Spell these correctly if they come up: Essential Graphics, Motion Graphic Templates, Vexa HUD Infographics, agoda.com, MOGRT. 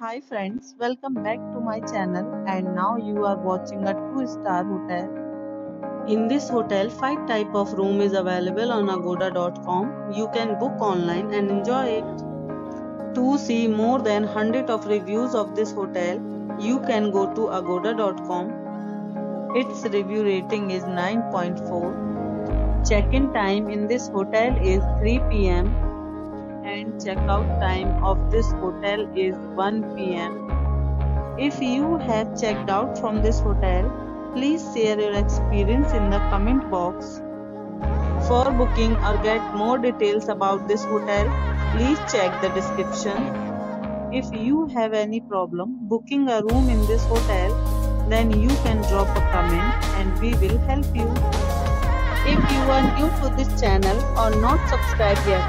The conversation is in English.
Hi friends, welcome back to my channel and now you are watching a 2-star hotel. In this hotel 5 type of room is available on agoda.com. You can book online and enjoy it. To see more than 100 of reviews of this hotel, you can go to agoda.com. Its review rating is 9.4. Check-in time in this hotel is 3 PM. And check-out time of this hotel is 1 PM. If you have checked out from this hotel, please share your experience in the comment box. For booking or get more details about this hotel, please check the description. If you have any problem booking a room in this hotel, then you can drop a comment and we will help you. If you are new to this channel or not subscribed yet,